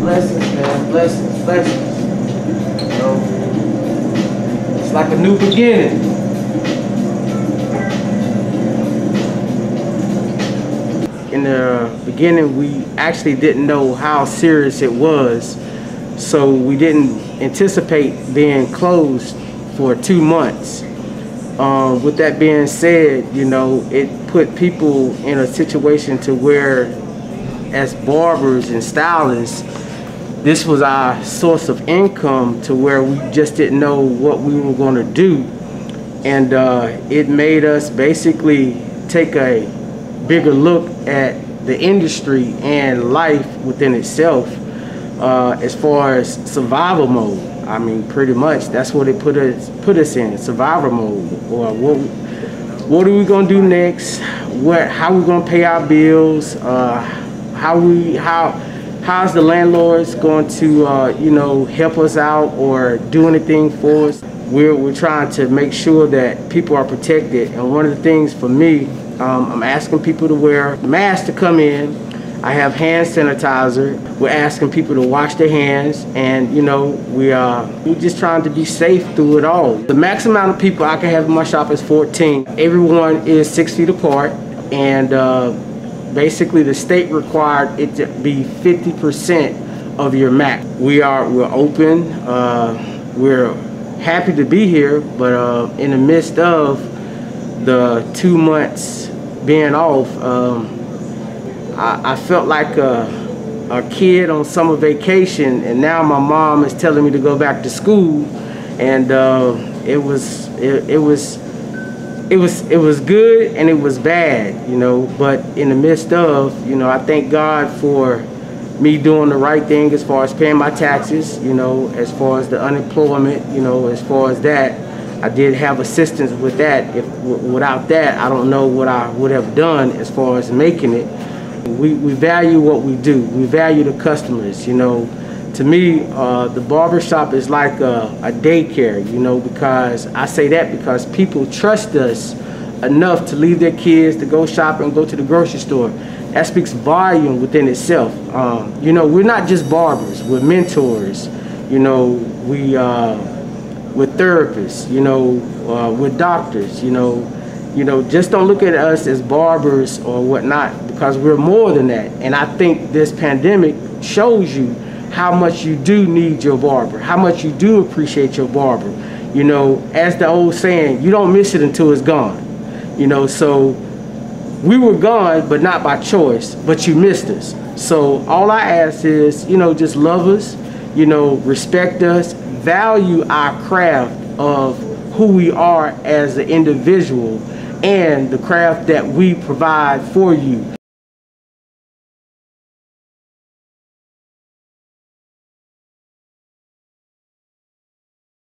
Blessings, man. Blessings, blessings. You know, it's like a new beginning. In the beginning, we actually didn't know how serious it was, so we didn't anticipate being closed for 2 months. With that being said, you know, it put people in a situation to where, as barbers and stylists, this was our source of income, to where we just didn't know what we were going to do. And it made us basically take a bigger look at the industry and life within itself, as far as survival mode. I mean, pretty much that's what it put us in, survival mode. Or what are we gonna do next? How we gonna pay our bills? How's the landlords going to you know, help us out or do anything for us? We're trying to make sure that people are protected, and one of the things for me, I'm asking people to wear masks to come in. I have hand sanitizer. We're asking people to wash their hands, and you know, we're just trying to be safe through it all. The max amount of people I can have in my shop is 14. Everyone is 6 feet apart, and basically the state required it to be 50% of your max. We're open. We're happy to be here, but in the midst of the 2 months being off, I felt like a kid on summer vacation, and now my mom is telling me to go back to school, and it was good and it was bad, you know. But in the midst of, you know, I thank God for me doing the right thing as far as paying my taxes, you know, as far as the unemployment, you know, as far as that. I did have assistance with that. If without that, I don't know what I would have done as far as making it. We value what we do. We value the customers, you know. To me, the barbershop is like a daycare, you know, because I say that because people trust us enough to leave their kids to go shopping and go to the grocery store. That speaks volume within itself. You know, we're not just barbers, we're mentors. You know, we're therapists, you know, we're doctors, you know, just don't look at us as barbers or whatnot, because we're more than that. And I think this pandemic shows you how much you do need your barber, how much you do appreciate your barber. You know, as the old saying, you don't miss it until it's gone. You know, so we were gone, but not by choice, but you missed us. So all I ask is, you know, just love us, you know, respect us, value our craft of who we are as an individual and the craft that we provide for you.